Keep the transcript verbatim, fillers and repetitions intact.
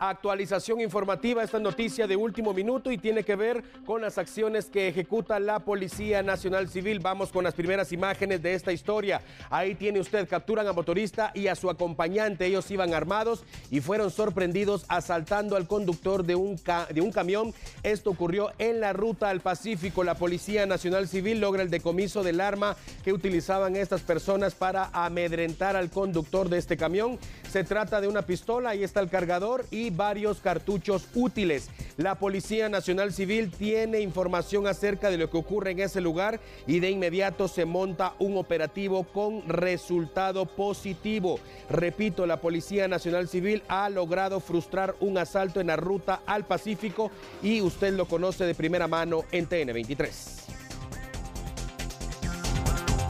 actualización informativa, esta noticia de último minuto y tiene que ver con las acciones que ejecuta la Policía Nacional Civil. Vamos con las primeras imágenes de esta historia. Ahí tiene usted, capturan a motorista y a su acompañante. Ellos iban armados y fueron sorprendidos asaltando al conductor de un, ca de un camión. Esto ocurrió en la Ruta al Pacífico. La Policía Nacional Civil logra el decomiso del arma que utilizaban estas personas para amedrentar al conductor de este camión. Se trata de una pistola, ahí está el cargador y varios cartuchos útiles. La Policía Nacional Civil tiene información acerca de lo que ocurre en ese lugar y de inmediato se monta un operativo con resultado positivo. Repito, la Policía Nacional Civil ha logrado frustrar un asalto en la Ruta al Pacífico y usted lo conoce de primera mano en T N veintitrés.